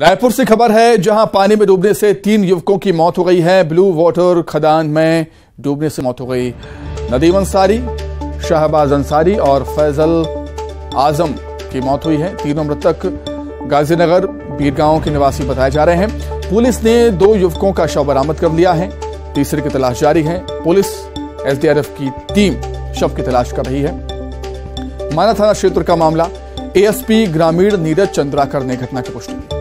रायपुर से खबर है जहां पानी में डूबने से 3 युवकों की मौत हो गई है। ब्लू वाटर खदान में डूबने से मौत हो गई। नदीम अंसारी, शाहबाज अंसारी और फैजल आजम की मौत हुई है। तीनों मृतक गाजीनगर बीरगांव के निवासी बताए जा रहे हैं। पुलिस ने 2 युवकों का शव बरामद कर लिया है। तीसरे की तलाश जारी है। पुलिस एसडीआरएफ की टीम शव की तलाश कर रही है। माना थाना क्षेत्र का मामला, एएसपी ग्रामीण नीरज चंद्राकर ने घटना की पुष्टि की।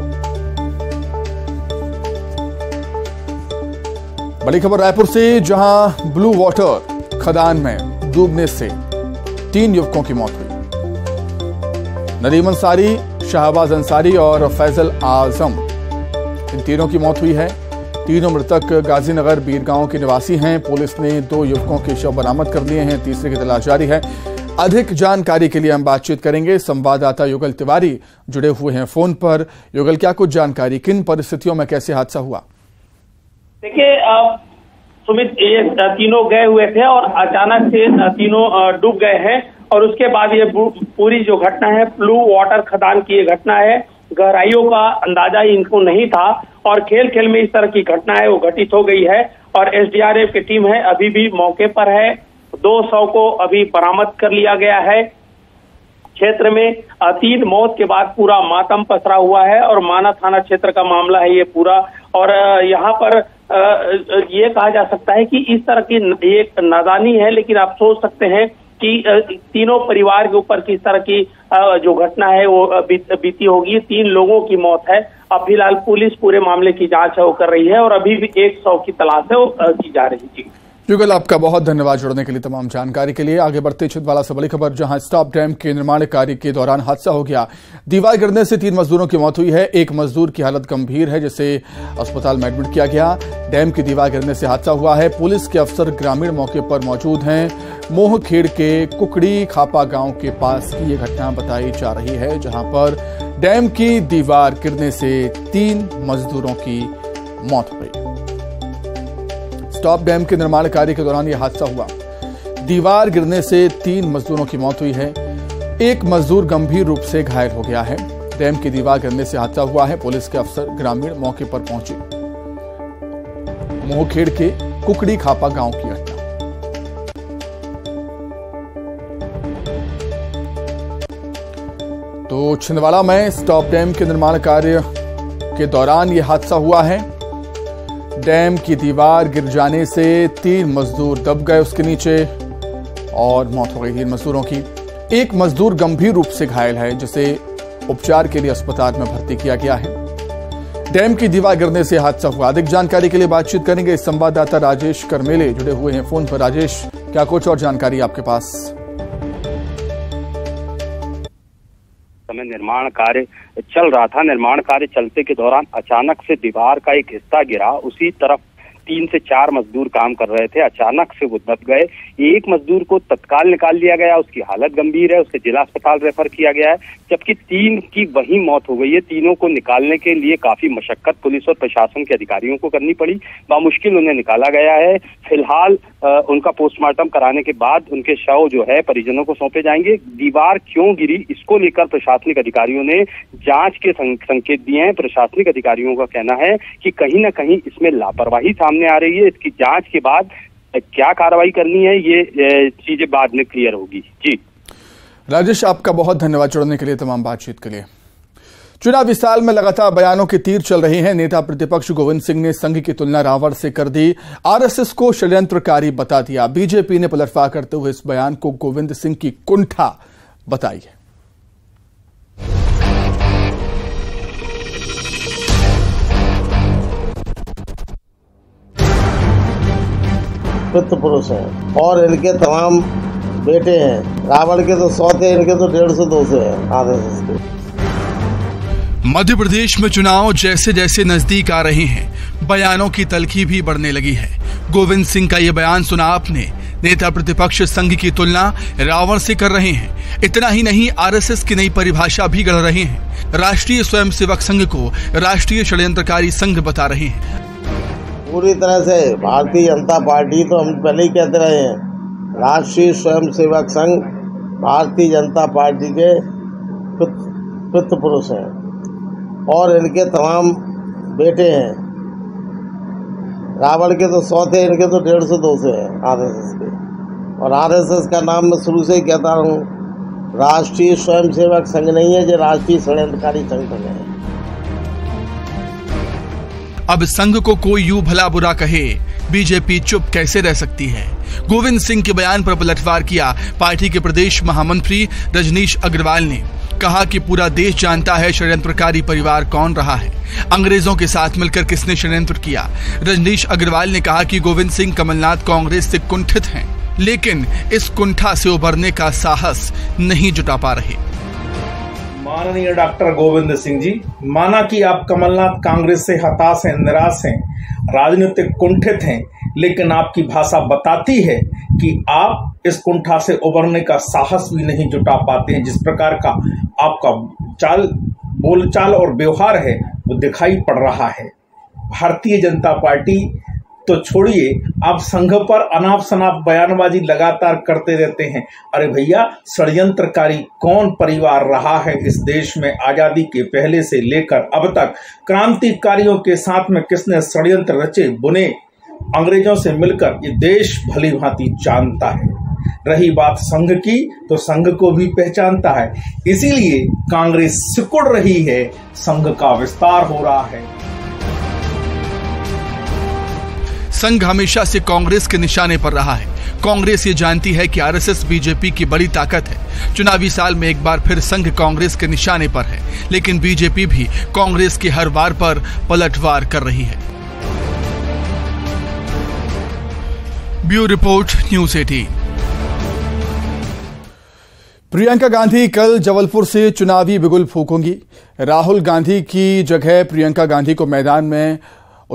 बड़ी खबर रायपुर से जहां ब्लू वाटर खदान में डूबने से 3 युवकों की मौत हुई। नदीम अंसारी, शाहबाज अंसारी और फैजल आजम, इन तीनों की मौत हुई है। तीनों मृतक गाजीनगर बीरगांव के निवासी हैं। पुलिस ने 2 युवकों के शव बरामद कर लिए हैं। तीसरे की तलाश जारी है। अधिक जानकारी के लिए हम बातचीत करेंगे, संवाददाता युगल तिवारी जुड़े हुए हैं फोन पर। युगल, क्या कुछ जानकारी, किन परिस्थितियों में कैसे हादसा हुआ? देखिए सुमित, ये तीनों गए हुए थे और अचानक से तीनों डूब गए हैं और उसके बाद ये पूरी जो घटना है ब्लू वाटर खदान की ये घटना है। गहराइयों का अंदाजा ही इनको नहीं था और खेल खेल में इस तरह की घटना है वो घटित हो गई है और एसडीआरएफ की टीम है अभी भी मौके पर है। 200 को अभी बरामद कर लिया गया है। क्षेत्र में 3 मौत के बाद पूरा मातम पसरा हुआ है और माना थाना क्षेत्र का मामला है ये पूरा। और यहाँ पर ये कहा जा सकता है कि इस तरह की एक नादानी है, लेकिन आप सोच सकते हैं कि तीनों परिवार के ऊपर किस तरह की जो घटना है वो बीती होगी। 3 लोगों की मौत है। अब फिलहाल पुलिस पूरे मामले की जांच है वो कर रही है और अभी भी 100 की तलाश है वो की जा रही थी। युगल, आपका बहुत धन्यवाद जुड़ने के लिए, तमाम जानकारी के लिए। आगे बढ़ते छिंदवाड़ा से बड़ी खबर जहां स्टॉप डैम के निर्माण कार्य के दौरान हादसा हो गया। दीवार गिरने से 3 मजदूरों की मौत हुई है। 1 मजदूर की हालत गंभीर है जिसे अस्पताल में एडमिट किया गया। डैम की दीवार गिरने से हादसा हुआ है। पुलिस के अफसर ग्रामीण मौके पर मौजूद हैं। मोहखेड़ के कुकड़ी खापा गाँव के पास की ये घटना बताई जा रही है जहाँ पर डैम की दीवार गिरने से 3 मजदूरों की मौत हो गई। स्टॉप डैम के निर्माण कार्य के दौरान यह हादसा हुआ। दीवार गिरने से 3 मजदूरों की मौत हुई है। 1 मजदूर गंभीर रूप से घायल हो गया है। डैम की दीवार गिरने से हादसा हुआ है। पुलिस के अफसर ग्रामीण मौके पर पहुंचे। मोहखेड़ के कुकड़ी खापा गांव की घटना। तो छिंदवाड़ा में स्टॉप डैम के निर्माण कार्य के दौरान यह हादसा हुआ है। डैम की दीवार गिर जाने से 3 मजदूर दब गए उसके नीचे और मौत हो गई 3 मजदूरों की। 1 मजदूर गंभीर रूप से घायल है जिसे उपचार के लिए अस्पताल में भर्ती किया गया है। डैम की दीवार गिरने से हादसा हुआ। अधिक जानकारी के लिए बातचीत करेंगे, संवाददाता राजेश करमेले जुड़े हुए हैं फोन पर। राजेश, क्या कुछ और जानकारी आपके पास? निर्माण कार्य चल रहा था। निर्माण कार्य चलते के दौरान अचानक से दीवार का एक हिस्सा गिरा। उसी तरफ 3 से 4 मजदूर काम कर रहे थे। अचानक से वो दब गए। 1 मजदूर को तत्काल निकाल लिया गया, उसकी हालत गंभीर है, उसके जिला अस्पताल रेफर किया गया है, जबकि 3 की वही मौत हो गई है। तीनों को निकालने के लिए काफी मशक्कत पुलिस और प्रशासन के अधिकारियों को करनी पड़ी। बामुश्किल उन्हें निकाला गया है। फिलहाल उनका पोस्टमार्टम कराने के बाद उनके शव जो है परिजनों को सौंपे जाएंगे। दीवार क्यों गिरी इसको लेकर प्रशासनिक अधिकारियों ने जांच के संकेत दिए हैं। प्रशासनिक अधिकारियों का कहना है कि कहीं ना कहीं इसमें लापरवाही सामने आ रही है। इसकी जांच के बाद क्या कार्रवाई करनी है ये चीजें बाद में क्लियर होगी। जी राजेश, आपका बहुत धन्यवाद जुड़ने के लिए, तमाम बातचीत के लिए। चुनावी साल में लगातार बयानों के तीर चल रहे हैं। नेता प्रतिपक्ष गोविंद सिंह ने संघ की तुलना रावण से कर दी। आरएसएस को षड्यंत्रकारी बता दिया। बीजेपी ने पलटवार करते हुए इस बयान को गोविंद सिंह की कुंठा बताई है। पितृ पुरुष है और इनके तमाम बेटे हैं। रावण के तो 100 थे, इनके तो 150-200 हैं आरएसएस के। मध्य प्रदेश में चुनाव जैसे जैसे नजदीक आ रहे हैं, बयानों की तल्खी भी बढ़ने लगी है। गोविंद सिंह का ये बयान सुना आपने। नेता प्रतिपक्ष संघ की तुलना रावण से कर रहे हैं। इतना ही नहीं, आरएसएस की नई परिभाषा भी गढ़ रहे हैं। राष्ट्रीय स्वयंसेवक संघ को राष्ट्रीय षड्यंत्रकारी संघ बता रहे हैं। पूरी तरह से भारतीय जनता पार्टी तो हम पहले ही कहते रहे हैं, राष्ट्रीय स्वयंसेवक संघ भारतीय जनता पार्टी के पितृपुरुष हैं। और इनके तमाम बेटे हैं। रावण के तो 100 थे, इनके तो 150-200 हैं आरएसएस के। और आरएसएस का नाम मैं शुरू से ही कहता हूँ, राष्ट्रीय स्वयंसेवक संघ नहीं है, जो राष्ट्रीय षड्यंत्रकारी संगठन है। अब संघ को कोई यूं भला बुरा कहे, बीजेपी चुप कैसे रह सकती है? गोविंद सिंह के बयान पर पलटवार किया पार्टी के प्रदेश महामंत्री रजनीश अग्रवाल ने। कहा कि पूरा देश जानता है षड्यंत्रकारी परिवार कौन रहा है, अंग्रेजों के साथ मिलकर किसने षड्यंत्र किया। रजनीश अग्रवाल ने कहा कि गोविंद सिंह कमलनाथ कांग्रेस से कुंठित हैं, लेकिन इस कुंठा से उभरने का साहस नहीं जुटा पा रहे। माननीय डॉक्टर गोविंद सिंह जी, माना कि आप कमलनाथ कांग्रेस से हताश हैं, निराश हैं, राजनीतिक कुंठित हैं, लेकिन आपकी भाषा बताती है कि आप इस कुंठा से उबरने का साहस भी नहीं जुटा पाते हैं। जिस प्रकार का आपका चाल बोलचाल और व्यवहार है वो दिखाई पड़ रहा है। भारतीय जनता पार्टी तो छोड़िए, आप संघ पर अनाप शनाप बयानबाजी लगातार करते रहते हैं। अरे भैया, षड्यंत्रकारी कौन परिवार रहा है इस देश में? आजादी के पहले से लेकर अब तक क्रांतिकारियों के साथ में किसने षड्यंत्र रचे बुने, अंग्रेजों से मिलकर ये देश भली भांति जानता है। रही बात संघ की, तो संघ को भी पहचानता है, इसीलिए कांग्रेस सिकुड़ रही है, संघ का विस्तार हो रहा है। संघ हमेशा से कांग्रेस के निशाने पर रहा है। कांग्रेस ये जानती है कि आरएसएस बीजेपी की बड़ी ताकत है। चुनावी साल में एक बार फिर संघ कांग्रेस के निशाने पर है, लेकिन बीजेपी भी कांग्रेस की हर वार पर पलटवार कर रही है। Bureau report, news 18। Priyanka Gandhi कल जबलपुर से चुनावी बिगुल फूंकेंगी। राहुल गांधी की जगह प्रियंका गांधी को मैदान में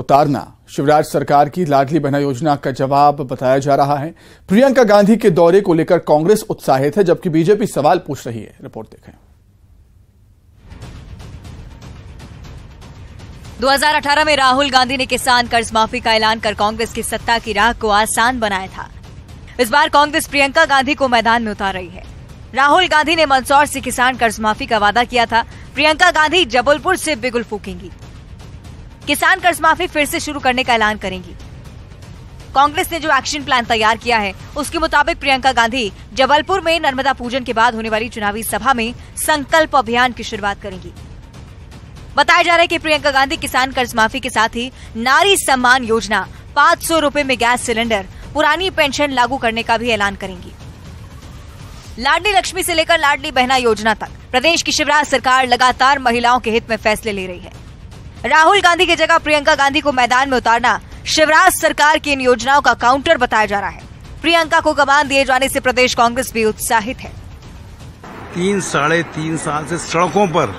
उतारना शिवराज सरकार की लाडली बहना योजना का जवाब बताया जा रहा है। प्रियंका गांधी के दौरे को लेकर कांग्रेस उत्साहित है, जबकि बीजेपी सवाल पूछ रही है। रिपोर्ट देखें। 2018 में राहुल गांधी ने किसान कर्ज माफी का ऐलान कर कांग्रेस की सत्ता की राह को आसान बनाया था। इस बार कांग्रेस प्रियंका गांधी को मैदान में उतार रही है। राहुल गांधी ने मंदसौर से किसान कर्ज माफी का वादा किया था। प्रियंका गांधी जबलपुर से बिगुल फूकेंगी, किसान कर्ज माफी फिर से शुरू करने का ऐलान करेंगी। कांग्रेस ने जो एक्शन प्लान तैयार किया है, उसके मुताबिक प्रियंका गांधी जबलपुर में नर्मदा पूजन के बाद होने वाली चुनावी सभा में संकल्प अभियान की शुरुआत करेंगी। बताया जा रहा है कि प्रियंका गांधी किसान कर्ज माफी के साथ ही नारी सम्मान योजना, 500 रुपए में गैस सिलेंडर, पुरानी पेंशन लागू करने का भी ऐलान करेंगी। लाडली लक्ष्मी से लेकर लाडली बहना योजना तक प्रदेश की शिवराज सरकार लगातार महिलाओं के हित में फैसले ले रही है। राहुल गांधी की जगह प्रियंका गांधी को मैदान में उतारना शिवराज सरकार की इन योजनाओं का काउंटर बताया जा रहा है। प्रियंका को कमान दिए जाने से प्रदेश कांग्रेस भी उत्साहित है। 3-3.5 साल से सड़कों पर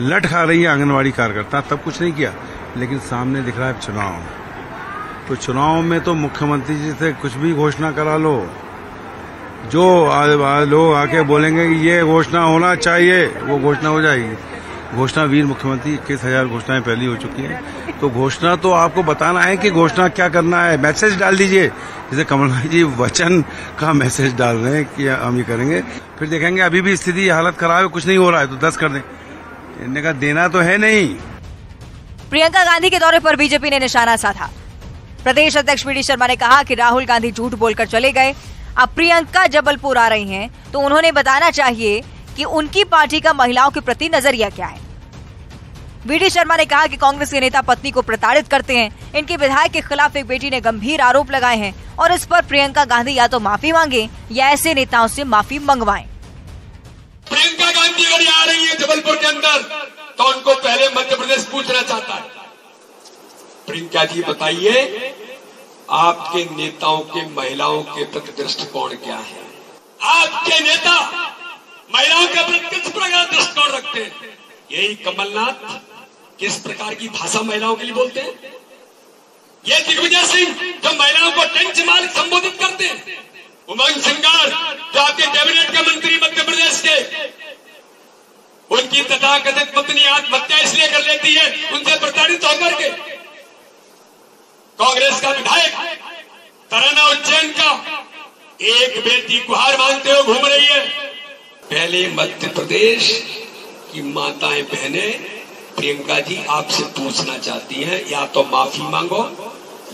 लट खा रही है आंगनवाड़ी कार्यकर्ता, तब कुछ नहीं किया, लेकिन सामने दिख रहा है चुनाव। तो चुनाव में तो मुख्यमंत्री जी से कुछ भी घोषणा करा लो, जो लोग आके बोलेंगे ये घोषणा होना चाहिए, वो घोषणा हो जाएगी। घोषणा वीर मुख्यमंत्री 21,000 घोषणाएं पहली हो चुकी है। तो घोषणा तो आपको बताना है कि घोषणा क्या करना है, मैसेज डाल दीजिए। जैसे कमलनाथ जी वचन का मैसेज डाल रहे हैं कि हम ये करेंगे, फिर देखेंगे अभी भी स्थिति हालत खराब है, कुछ नहीं हो रहा है, तो 10 कर दें। इन्होंने कहा देना तो है नहीं। प्रियंका गांधी के दौरे पर बीजेपी ने निशाना साधा। प्रदेश अध्यक्ष वीडी शर्मा ने कहा कि राहुल गांधी झूठ बोलकर चले गए, अब प्रियंका जबलपुर आ रही हैं, तो उन्होंने बताना चाहिए कि उनकी पार्टी का महिलाओं के प्रति नजरिया क्या है। वीडी शर्मा ने कहा कि कांग्रेस के नेता पत्नी को प्रताड़ित करते हैं। इनके विधायक के खिलाफ एक बेटी ने गंभीर आरोप लगाए हैं और इस पर प्रियंका गांधी या तो माफी मांगे या ऐसे नेताओं से माफी मंगवाएं। प्रियंका गांधी अगर आ रही है जबलपुर के अंदर, तो उनको पहले मध्य प्रदेश पूछना चाहता है। प्रियंका जी बताइए, आपके नेताओं के महिलाओं के प्रति दृष्टिकोण क्या है? आपके नेता महिलाओं के प्रति किस प्रकार दृष्टिकोण रखते हैं? यही कमलनाथ किस प्रकार की भाषा महिलाओं के लिए बोलते हैं? ये दिग्विजय सिंह जो महिलाओं को टेंच मालिक संबोधित करते हैं, उमंग सिंगार जो आपके कैबिनेट के मंत्री मध्य प्रदेश के, उनकी तथाकथित पत्नी आत्महत्या इसलिए कर लेती है उनसे प्रताड़ित होकर के। कांग्रेस का विधायक तरणा उज्जैन का, एक बेटी गुहार मांगते हुए घूम रही है। पहले मध्य प्रदेश की माताएं बहनें प्रियंका जी आपसे पूछना चाहती हैं, या तो माफी मांगो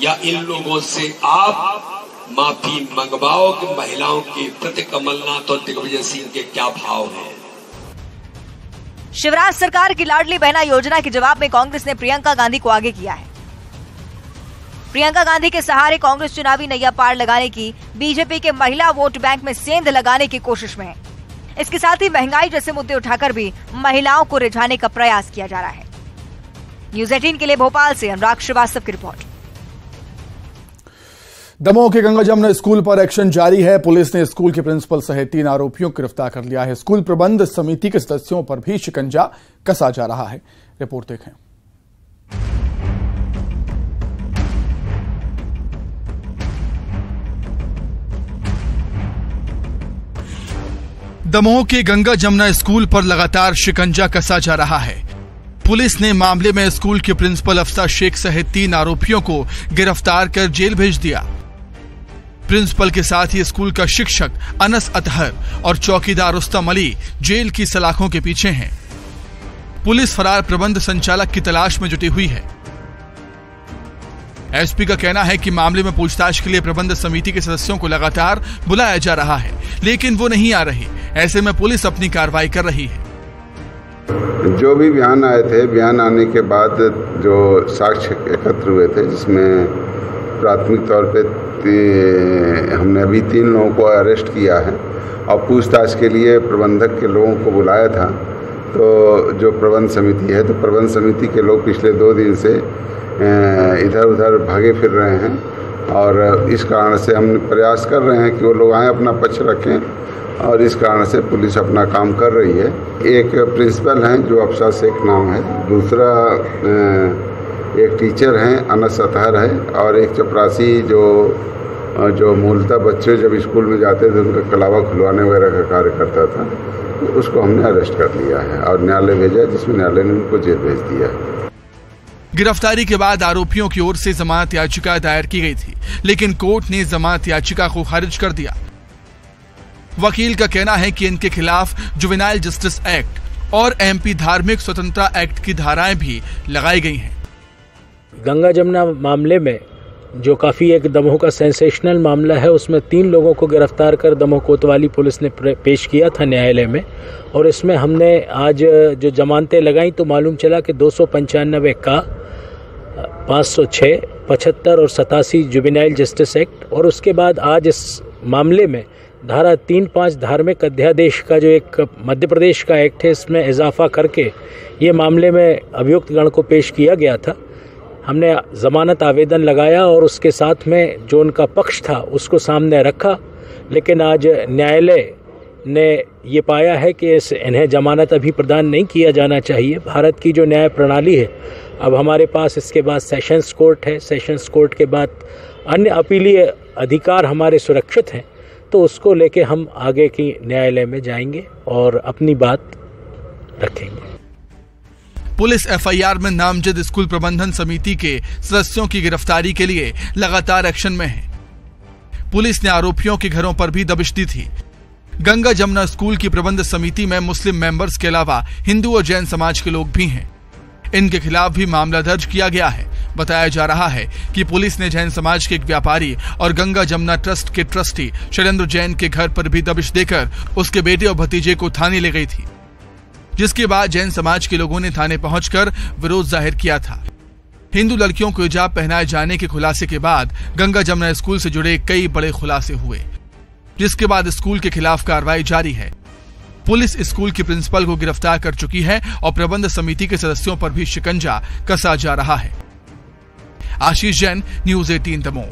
या इन लोगों से आप माफी मंगवाओ कि महिलाओं के प्रति कमलनाथ और दिग्विजय सिंह के क्या भाव हैं। शिवराज सरकार की लाडली बहना योजना के जवाब में कांग्रेस ने प्रियंका गांधी को आगे किया है। प्रियंका गांधी के सहारे कांग्रेस चुनावी नैया पार लगाने की बीजेपी के महिला वोट बैंक में सेंध लगाने की कोशिश में है। इसके साथ ही महंगाई जैसे मुद्दे उठाकर भी महिलाओं को रिझाने का प्रयास किया जा रहा है। न्यूज़ 18 के लिए भोपाल से अनुराग श्रीवास्तव की रिपोर्ट। दमोह के गंगा जमुना स्कूल पर एक्शन जारी है। पुलिस ने स्कूल के प्रिंसिपल सहित 3 आरोपियों को गिरफ्तार कर लिया है। स्कूल प्रबंध समिति के सदस्यों पर भी शिकंजा कसा जा रहा है। रिपोर्ट देखें। दमोह के गंगा जमुना स्कूल पर लगातार शिकंजा कसा जा रहा है। पुलिस ने मामले में स्कूल के प्रिंसिपल अफसा शेख सहित 3 आरोपियों को गिरफ्तार कर जेल भेज दिया। प्रिंसिपल के साथ ही स्कूल का शिक्षक अनस अतहर और चौकीदार उस्ता अली जेल की सलाखों के पीछे हैं। पुलिस फरार प्रबंध संचालक की तलाश में जुटी हुई है। एसपी का कहना है कि मामले में पूछताछ के लिए प्रबंध समिति के सदस्यों को लगातार बुलाया जा रहा है, लेकिन वो नहीं आ रही। ऐसे में पुलिस अपनी कार्रवाई कर रही है। जो भी बयान आए थे, बयान आने के बाद जो साक्ष्य एकत्र हुए थे, जिसमें प्राथमिक तौर पे हमने अभी 3 लोगों को अरेस्ट किया है और पूछताछ के लिए प्रबंधक के लोगों को बुलाया था। तो जो प्रबंध समिति है, तो प्रबंध समिति के लोग पिछले 2 दिन से इधर उधर भागे फिर रहे हैं और इस कारण से हम प्रयास कर रहे हैं कि वो लोग आए, अपना पक्ष रखें और इस कारण से पुलिस अपना काम कर रही है। एक प्रिंसिपल हैं जो अफसा शेख नाम है, दूसरा एक टीचर हैं अनस अतहर है और एक चपरासी जो मूलतः बच्चे जब स्कूल में जाते थे उनका कलावा खुलवाने वगैरह का कार्य करता था, तो उसको हमने अरेस्ट कर लिया है और न्यायालय भेजा, जिसमें न्यायालय ने उनको जेल भेज दिया है। गिरफ्तारी के बाद आरोपियों की ओर से जमानत याचिका दायर की गई थी, लेकिन कोर्ट ने जमानत याचिका को खारिज कर दिया। वकील का कहना है कि इनके खिलाफ जुवेनाइल जस्टिस एक्ट और एमपी धार्मिक स्वतंत्रता एक्ट की धाराएं भी लगाई गई हैं। गंगा जमुना मामले में जो काफी एक दमोह का सेंसेशनल मामला है, उसमें 3 लोगों को गिरफ्तार कर दमोह कोतवाली पुलिस ने पेश किया था न्यायालय में, और इसमें हमने आज जो जमानतें लगाई तो मालूम चला कि 295 का, 506, 75 और 87 जुवेनाइल जस्टिस एक्ट, और उसके बाद आज इस मामले में धारा 3(5) धार्मिक अध्यादेश का जो एक मध्य प्रदेश का एक्ट है, इसमें इजाफा करके ये मामले में अभियुक्त गण को पेश किया गया था। हमने जमानत आवेदन लगाया और उसके साथ में जो उनका पक्ष था उसको सामने रखा, लेकिन आज न्यायालय ने ये पाया है कि इन्हें जमानत अभी प्रदान नहीं किया जाना चाहिए। भारत की जो न्याय प्रणाली है, अब हमारे पास इसके बाद सेशंस कोर्ट है, सेशंस कोर्ट के बाद अन्य अपीलीय अधिकार हमारे सुरक्षित हैं, तो उसको लेके हम आगे की न्यायालय में जाएंगे और अपनी बात रखेंगे। पुलिस एफआईआर में नामजद स्कूल प्रबंधन समिति के सदस्यों की गिरफ्तारी के लिए लगातार एक्शन में है। पुलिस ने आरोपियों के घरों पर भी दबिश दी थी। गंगा जमुना स्कूल की प्रबंध समिति में मुस्लिम मेंबर्स के अलावा हिंदू और जैन समाज के लोग भी हैं। इनके खिलाफ भी मामला दर्ज किया गया है। बताया जा रहा है कि पुलिस ने जैन समाज के एक व्यापारी और गंगा जमुना ट्रस्ट के ट्रस्टी सुरेंद्र जैन के घर पर भी दबिश देकर उसके बेटे और भतीजे को थाने ले गई थी, जिसके बाद जैन समाज के लोगों ने थाने पहुंचकर विरोध जाहिर किया था। हिंदू लड़कियों को हिजाब पहनाए जाने के खुलासे के बाद गंगा जमुना स्कूल से जुड़े कई बड़े खुलासे हुए, जिसके बाद स्कूल के खिलाफ कार्रवाई जारी है। पुलिस स्कूल के प्रिंसिपल को गिरफ्तार कर चुकी है और प्रबंध समिति के सदस्यों पर भी शिकंजा कसा जा रहा है। आशीष जैन, न्यूज़ 18 दमोह।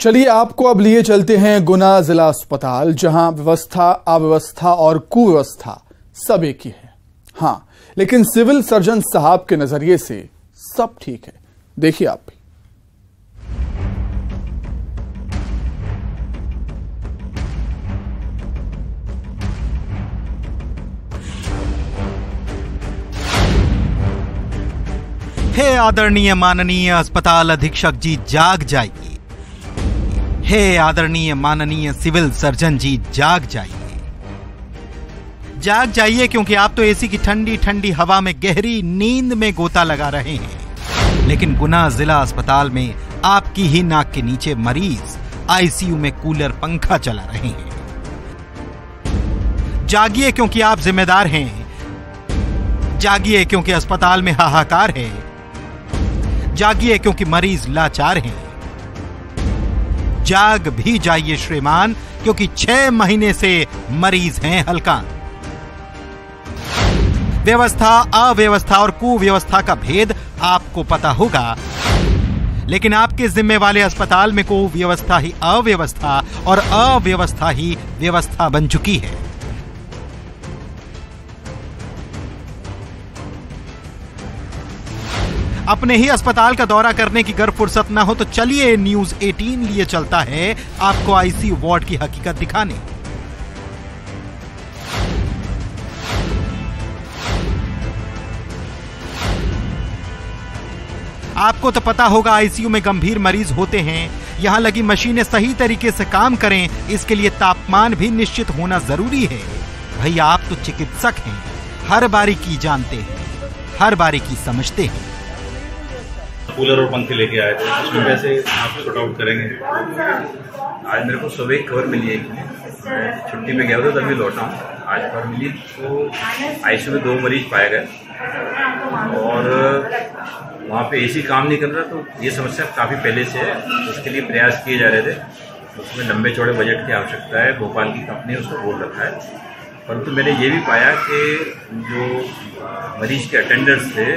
चलिए आपको अब लिए चलते हैं गुना जिला अस्पताल, जहां व्यवस्था, अव्यवस्था और कुव्यवस्था सब एक ही है। हां, लेकिन सिविल सर्जन साहब के नजरिए से सब ठीक है। देखिए आप भी। हे आदरणीय माननीय अस्पताल अधीक्षक जी जाग जाइए, हे आदरणीय माननीय सिविल सर्जन जी जाग जाइए। जाग जाइए क्योंकि आप तो एसी की ठंडी ठंडी हवा में गहरी नींद में गोता लगा रहे हैं। लेकिन गुना जिला अस्पताल में आपकी ही नाक के नीचे मरीज आईसीयू में कूलर पंखा चला रहे हैं। जागिए क्योंकि आप जिम्मेदार हैं, जागिए क्योंकि अस्पताल में हाहाकार है, जागिए क्योंकि मरीज लाचार हैं। जाग भी जाइए श्रीमान क्योंकि 6 महीने से मरीज हैं हलकान। व्यवस्था, अव्यवस्था और कुव्यवस्था का भेद आपको पता होगा, लेकिन आपके जिम्मे वाले अस्पताल में कुव्यवस्था ही अव्यवस्था और अव्यवस्था ही व्यवस्था बन चुकी है। अपने ही अस्पताल का दौरा करने की अगर फुर्सत ना हो तो चलिए न्यूज 18 लिए चलता है आपको आईसीयू वार्ड की हकीकत दिखाने। आपको तो पता होगा आईसीयू में गंभीर मरीज होते हैं। यहां लगी मशीनें सही तरीके से काम करें, इसके लिए तापमान भी निश्चित होना जरूरी है। भैया आप तो चिकित्सक हैं, हर बारीकी जानते हैं, हर बारीकी समझते हैं। कूलर और पंखे लेके आए थे, उसमें कैसे आप शॉर्ट आउट करेंगे? आज मेरे को सुबह एक खबर मिली है कि छुट्टी पे गया था तभी लौटा हूँ, आज खबर मिली तो आईसीयू में 2 मरीज पाए गए और वहाँ पे एसी काम नहीं कर रहा। तो ये समस्या काफ़ी पहले से है, उसके लिए प्रयास किए जा रहे थे। उसमें लंबे चौड़े बजट की आवश्यकता है, भोपाल की कंपनी ने उसको बोल रखा है, परंतु मैंने ये भी पाया कि जो मरीज के अटेंडर्स थे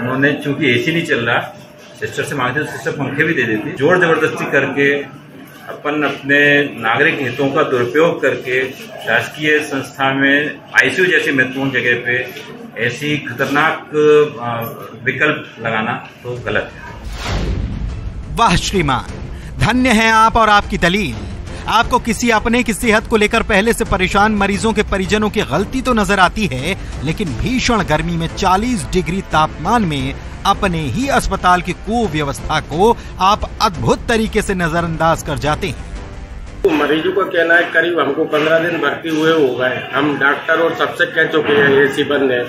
उन्होंने चूंकि एसी नहीं चल रहा, सिस्टर से मांगते तो सिस्टर पंखे भी दे देती। जोर जबरदस्ती करके अपन अपने नागरिक हितों का दुरुपयोग करके शासकीय संस्था में आईसीयू जैसी महत्वपूर्ण जगह पे ऐसी खतरनाक विकल्प लगाना तो गलत है। वाह श्रीमान, धन्य हैं आप और आपकी दलील। आपको किसी अपने की सेहत को लेकर पहले से परेशान मरीजों के परिजनों की गलती तो नजर आती है, लेकिन भीषण गर्मी में 40 डिग्री तापमान में अपने ही अस्पताल की कुव्यवस्था को आप अद्भुत तरीके से नजरअंदाज कर जाते हैं। मरीजों का कहना है करीब हमको 15 दिन भर्ती हुए हो गए, हम डॉक्टर और सबसे कह चुके हैं एसी बंद है।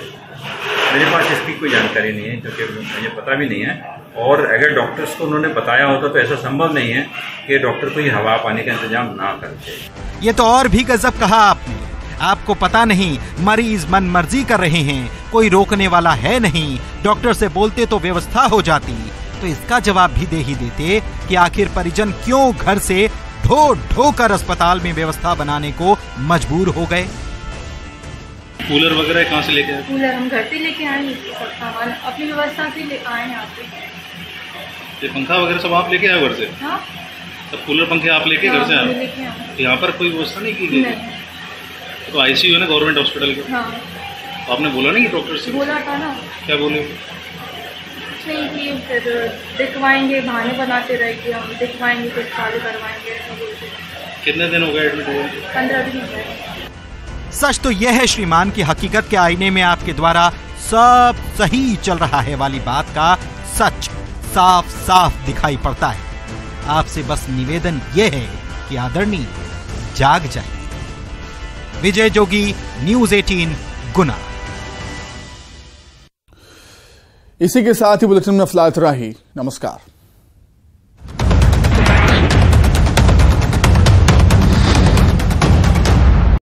मेरे पास इसकी कोई जानकारी नहीं है क्योंकि मुझे पता भी नहीं है, और अगर डॉक्टर्स को उन्होंने बताया होता तो ऐसा संभव नहीं है कि डॉक्टर कोई हवा पानी का इंतजाम ना करते। ये तो और भी गजब कहा आपने, आपको पता नहीं मरीज मन मर्जी कर रहे हैं, कोई रोकने वाला है नहीं। डॉक्टर से बोलते तो व्यवस्था हो जाती, तो इसका जवाब भी दे ही देते कि आखिर परिजन क्यों घर से ढो कर अस्पताल में व्यवस्था बनाने को मजबूर हो गए। कूलर वगैरह कहाँ से लेके आए? कूलर हम घर से लेके आए, अपनी व्यवस्था से लेके आए यहाँ पे। ये पंखा वगैरह सब आप लेके आए घर से? हाँ? सब कूलर पंखे आप लेके घर से आए? यहाँ पर कोई व्यवस्था नहीं की गई? तो आईसीयू है ना गवर्नमेंट हॉस्पिटल के? हाँ। तो आपने बोला नहीं डॉक्टर से? बोला था ना। क्या बोले? कुछ नहीं, कि फिर दिखवाएंगे, बहाने बनाते रहेंगे, हम दिखवाएंगे, कुछ चालू करवाएंगे। कितने दिन हो गए एडमिट हुए? 15 दिन हो गए। सच तो यह है श्रीमान की हकीकत के आईने में आपके द्वारा सब सही चल रहा है वाली बात का सच साफ साफ दिखाई पड़ता है। आपसे बस निवेदन यह है कि आदरणीय जाग जाइए। विजय जोगी, न्यूज 18 गुना। इसी के साथ ही बुलेटिन में अफलातराही। नमस्कार।